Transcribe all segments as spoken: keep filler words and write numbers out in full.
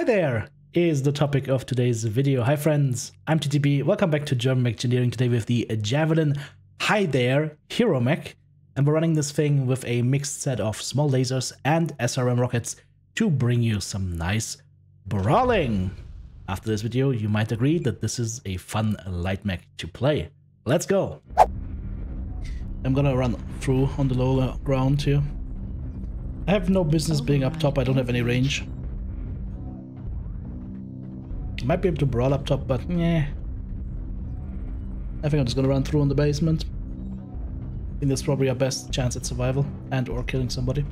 Hi There is the topic of today's video. Hi friends, I'm T T B, welcome back to German Mech Engineering. Today with the Javelin Hi There Hero Mech, and we're running this thing with a mixed set of small lasers and S R M rockets to bring you some nice brawling. After this video, you might agree that this is a fun light mech to play. Let's go! I'm gonna run through on the lower ground here. I have no business being up top, I don't have any range. Might be able to brawl up top, but yeah. I think I'm just gonna run through on the basement. I think that's probably our best chance at survival and or killing somebody.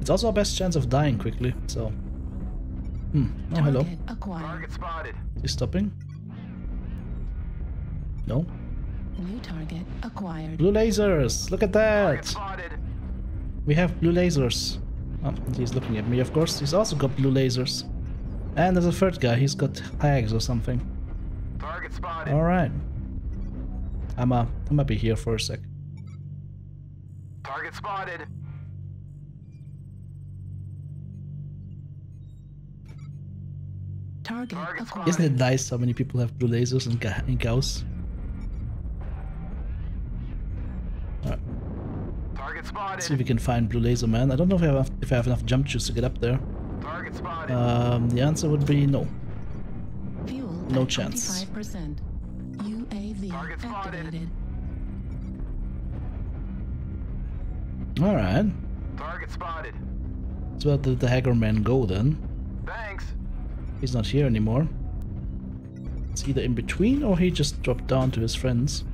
It's also our best chance of dying quickly, so... Hmm. Oh, hello. Target spotted. Is he stopping? No. New target acquired. Blue lasers! Look at that! We have blue lasers. Oh, he's looking at me, of course. He's also got blue lasers. And there's a third guy. He's got tags or something. Target spotted. Alright. I'm, uh, I'm gonna be here for a sec. Target spotted. Target. Isn't it nice how many people have blue lasers and, ga and gauss? Alright. Target spotted. See if we can find blue laser man. I don't know if I have if I have enough jump juice to get up there. Target spotted. Um, the answer would be no. Fuel no chance. U A V target activated. Alright. Target spotted. So where did the hacker man go then? Thanks. He's not here anymore. It's either in between or he just dropped down to his friends.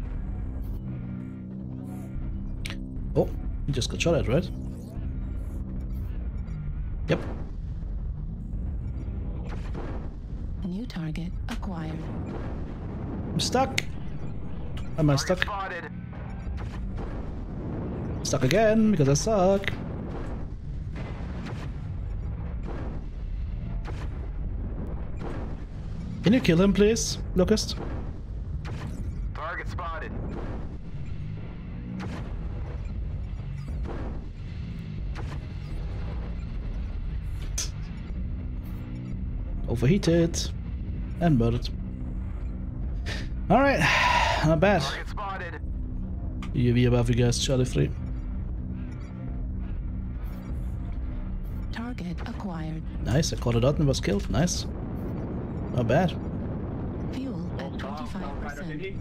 Oh, he just got shot at, right? Yep. New target acquired. I'm stuck. Am I stuck? Stuck again because I suck. Can you kill him, please, Locust? Target spotted. Overheated and murdered. All right, not bad. U A V above you guys, Charlie three. Target acquired. Nice, I caught it out and was killed. Nice. Not bad. Fuel at twenty-five percent.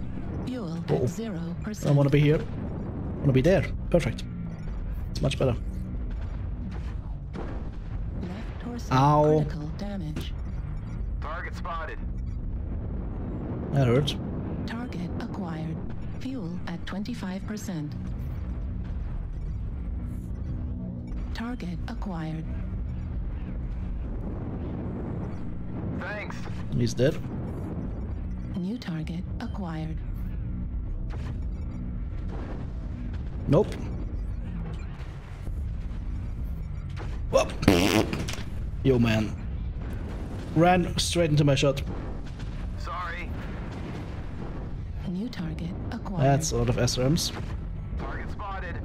Fuel at zero percent. I don't want to be here. I want to be there. Perfect. It's much better. Left torso. Ow. Damage. Target spotted. That hurts. Target acquired. Fuel at twenty-five percent. Target acquired. Thanks. He's dead. New target acquired. Nope. Whoop. Yo, man. Ran straight into my shot. Sorry. New target acquired. That's a lot of S R Ms. Target spotted.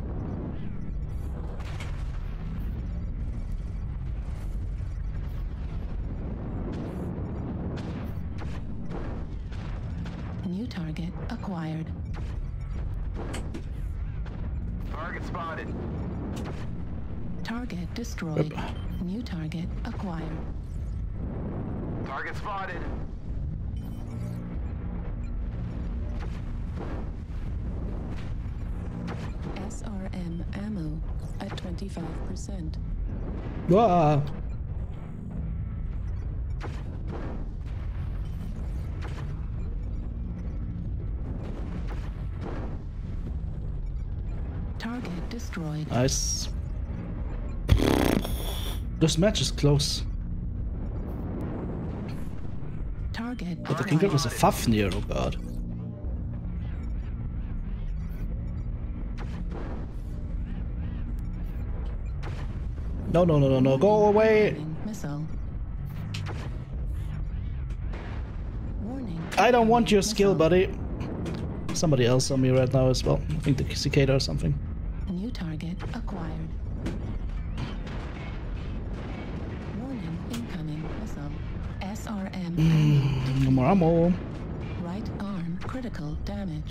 New target acquired. Target spotted. Target destroyed. Yep. New target acquired. Target spotted. S R M ammo at twenty-five percent. Wow. Target destroyed. Nice. This match is close. Target. But the King Crab was a Fafnir, oh god. No, no, no, no, no, go away! Missile. I don't want your skill, buddy. Somebody else on me right now as well. I think the Cicada or something. A new target acquired. Warning, incoming missile. S R M. Mm, no more ammo. Right arm critical damage.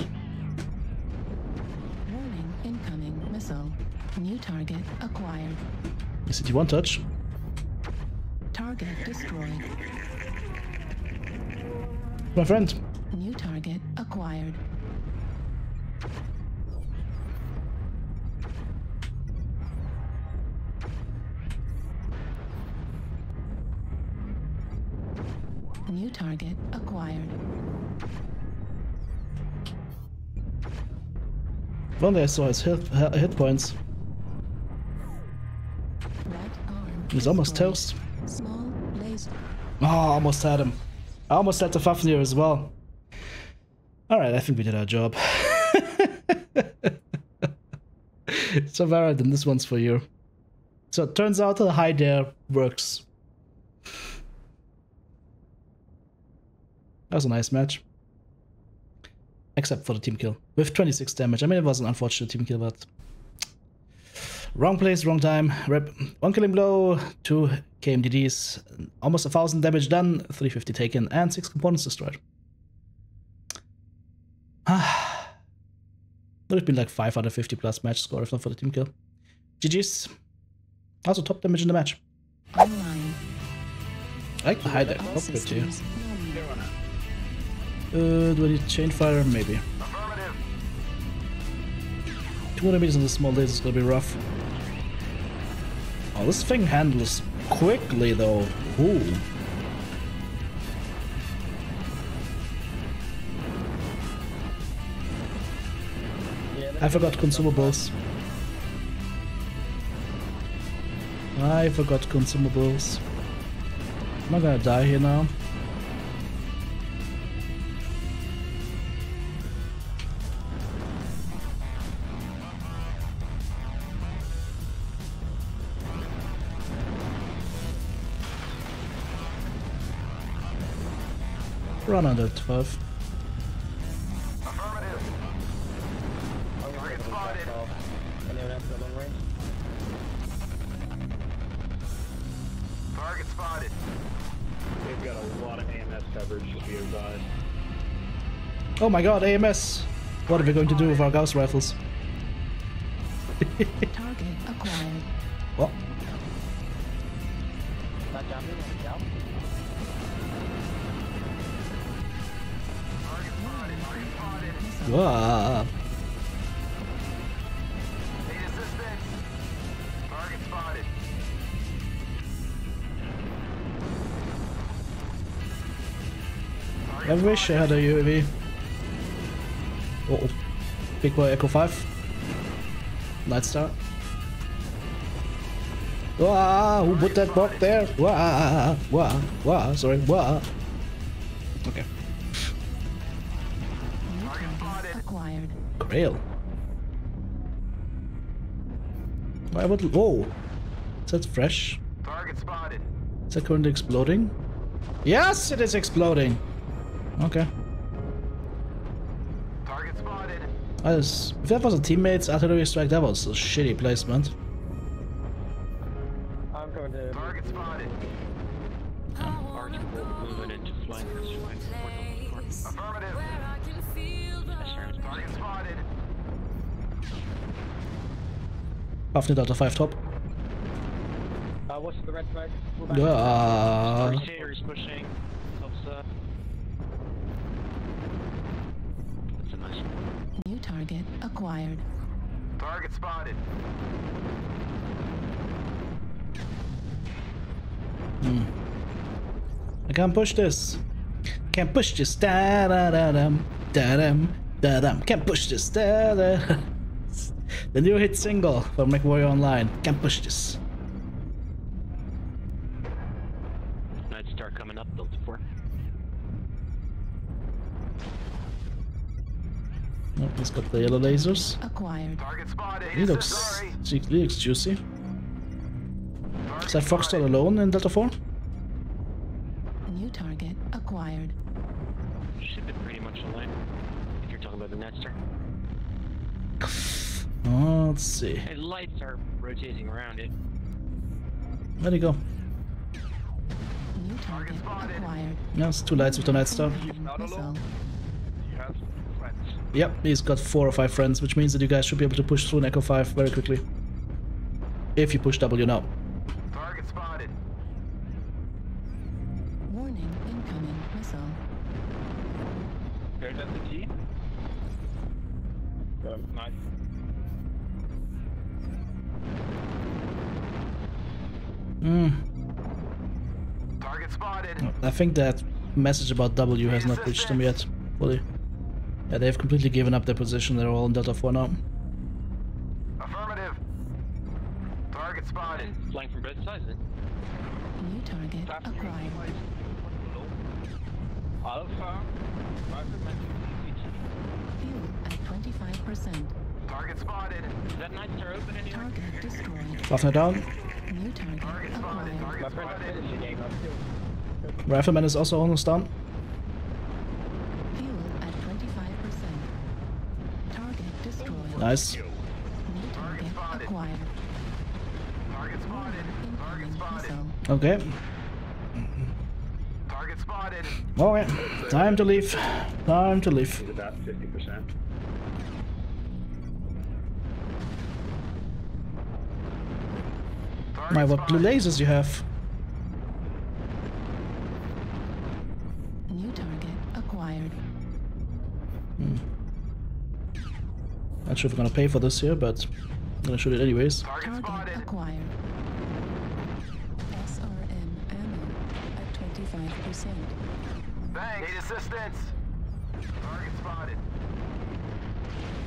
Warning, incoming missile. New target acquired. Is it one touch? Target destroyed. My friend. New target acquired. New target acquired. If only I saw his hit, hit points. Right arm He's almost toast. Small laser. Oh, I almost had him. I almost had the Fafnir as well. Alright, I think we did our job. So, Varad, then this one's for you. So, it turns out the Hi There works. That was a nice match. Except for the team kill. With twenty-six damage. I mean, it was an unfortunate team kill, but... Wrong place, wrong time. Rip. One killing blow, two K M D Ds, almost a thousand damage done, three fifty taken, and six components destroyed. Ah, would have been like five hundred fifty plus match score if not for the team kill. G Gs. Also top damage in the match. Online. I like the Hi There. I'll put you. Uh, do I need chain fire? Maybe. two hundred meters on the small laser is gonna be rough. Oh, this thing handles quickly though. Ooh. I forgot consumables. I forgot consumables. I'm not gonna die here now. Run under twelve. Affirmative. Target spotted. They've got a lot of A M S coverage, to be advised. Oh my god, A M S! What are we going to do with our Gauss rifles? Target acquired. What? Wow. Need assistance. Target spotted. Target I wish spotted. I had a U A V. Uh oh. Big boy Echo five. Nightstar. Wow, who put that block there? Wow, wow, wow, sorry, wow. Okay. Grail. Why would. Whoa! Is that fresh? Target spotted. Is that currently exploding? Yes, it is exploding! Okay. Target spotted. I just, if that was a teammate's artillery strike, that was a shitty placement. I'm going to. Target spotted. Affirmative. Target spotted. Fafnir out of five top. Uh, what's the red flag? Yeah. He's pushing. That's a nice one. New target acquired. Target spotted. Hmm. I can't push this. Can't push this. Da da da dum. Da dum. Da dum. Can't push this. Da da. The new hit single from MechWarrior Online. Can't push this. Nightstar coming up, built for. Oh, he's got the yellow lasers. Acquired. Target spotted. He looks, he looks juicy. Is that Foxtrot alone in Delta four? New target acquired. should be pretty much aligned, if you're talking about the Nightstar. Oh, let's see. Hey, lights are rotating around it. Where'd it go? New target acquired. Yeah, it's two lights with the Nightstar. Yep, he's got four or five friends, which means that you guys should be able to push through an Echo five very quickly. If you push W now. Target spotted. Warning, incoming missile. There's at the T. Yeah, nice. Mm. Target spotted. I think that message about W has not reached them yet fully. Yeah, they've completely given up their position. They're all in Delta four now. Affirmative. Target spotted. Flying from both sides. New target acquired. Alpha. Fuel at twenty-five percent. Target spotted. Is that Nightstar open anyway? Target destroyed. Fafnir down. New target, target acquired. Target spotted. Rifleman is also almost down. Nice. Okay. Target spotted. Okay. Time to leave. Time to leave. About fifty percent. My, what blue lasers you have. New target acquired. Hmm. Not sure if we're gonna pay for this here, but I'm gonna shoot it anyways. Target acquired. S R M ammo at twenty-five percent. Thanks. Need assistance. Target spotted.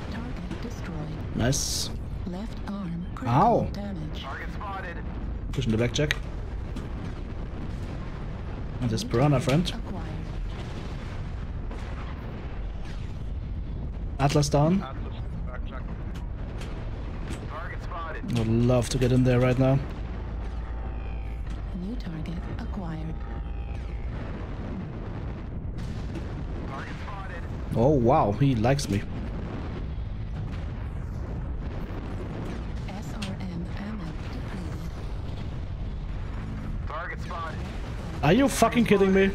Target destroyed. Nice. Left arm critical damage. Target spotted. Pushing the blackjack. And this Piranha friend. Acquired. Atlas down. Atlas. I would love to get in there right now. New target acquired. Target spotted. Oh wow, he likes me. S R M ammo depleted. Target spotted. Are you fucking kidding me?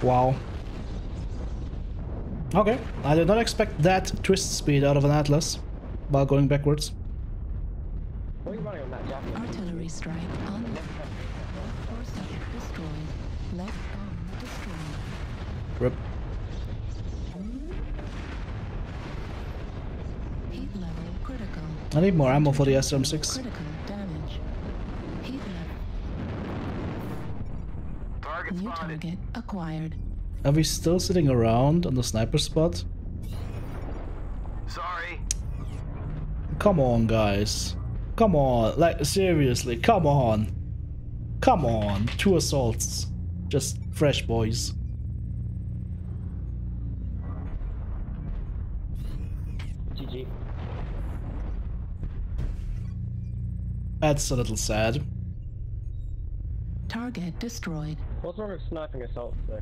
Wow. Okay, I did not expect that twist speed out of an Atlas. While going backwards. Artillery strike on left. Left destroyed. Left arm destroyed. Rip. Heat level critical. I need more ammo for the S R M six. Critical damage. Heat level. Target New spotted. Target acquired. Are we still sitting around on the sniper spot? Come on, guys. Come on. Like, seriously. Come on. Come on. Two assaults. Just fresh, boys. G G. That's a little sad. Target destroyed. What's wrong with sniping assaults, though?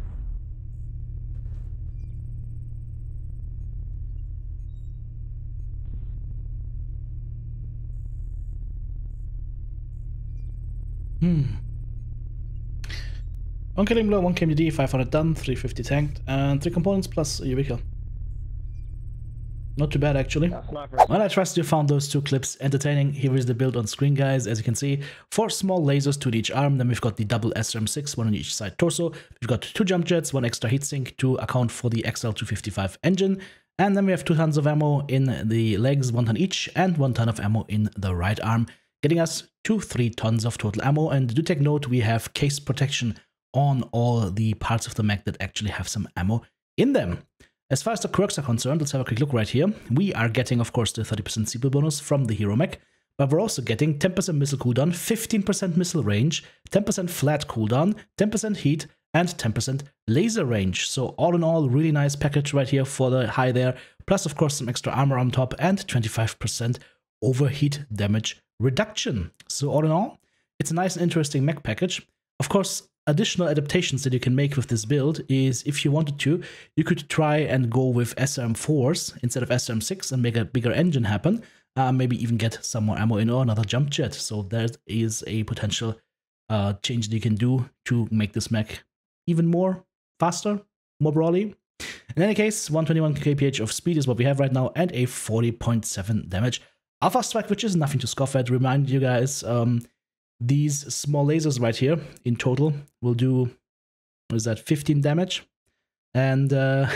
Hmm. One killing blow, one K M D, five hundred done, three fifty tanked, and three components plus a U V kill. Not too bad, actually. Well, I trust you found those two clips entertaining. Here is the build on screen, guys. As you can see, four small lasers, two to each arm. Then we've got the double S R M six, one on each side torso. We've got two jump jets, one extra heatsink to account for the X L two fifty-five engine. And then we have two tons of ammo in the legs, one ton each, and one ton of ammo in the right arm, getting us two, three tons of total ammo. And do take note, we have case protection on all the parts of the mech that actually have some ammo in them. As far as the quirks are concerned, let's have a quick look right here. We are getting, of course, the thirty percent C P bonus from the hero mech, but we're also getting ten percent missile cooldown, fifteen percent missile range, ten percent flat cooldown, ten percent heat, and ten percent laser range. So all in all, really nice package right here for the high there, plus, of course, some extra armor on top and twenty-five percent overheat damage reduction. So all in all, it's a nice and interesting mech package. Of course, additional adaptations that you can make with this build is, if you wanted to, you could try and go with S R M fours instead of S R M six and make a bigger engine happen. Uh, maybe even get some more ammo in or another jump jet. So that is a potential uh, change that you can do to make this mech even more faster, more brawly. In any case, one twenty-one K P H of speed is what we have right now, and a forty point seven damage alpha strike, which is nothing to scoff at. Remind you guys, um, these small lasers right here in total will do, what is that, fifteen damage, and uh,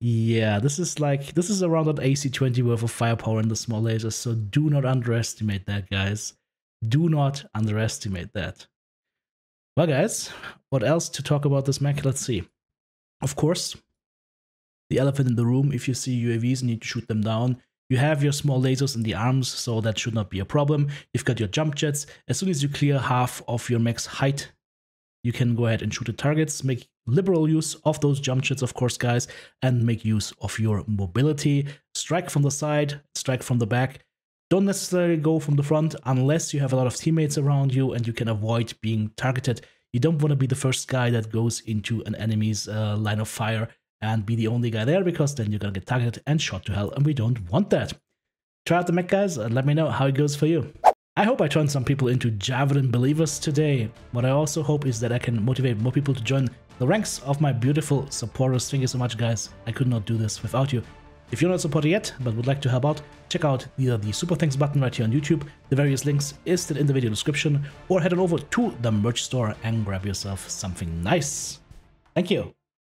yeah, this is like this is around an A C twenty worth of firepower in the small lasers. So do not underestimate that, guys. Do not underestimate that. Well, guys, what else to talk about this mech? Let's see. Of course, the elephant in the room. If you see U A Vs and you need to shoot them down, you have your small lasers in the arms, so that should not be a problem. You've got your jump jets. As soon as you clear half of your mech's height, you can go ahead and shoot the targets. Make liberal use of those jump jets, of course, guys, and make use of your mobility. Strike from the side, strike from the back. Don't necessarily go from the front unless you have a lot of teammates around you and you can avoid being targeted. You don't want to be the first guy that goes into an enemy's uh, line of fire and be the only guy there, because then you're going to get targeted and shot to hell, and we don't want that. Try out the mech, guys, and let me know how it goes for you. I hope I turned some people into Javelin believers today. What I also hope is that I can motivate more people to join the ranks of my beautiful supporters. Thank you so much, guys. I could not do this without you. If you're not a supporter yet, but would like to help out, check out either the Super Thanks button right here on YouTube, the various links is still in the video description, or head on over to the merch store and grab yourself something nice. Thank you.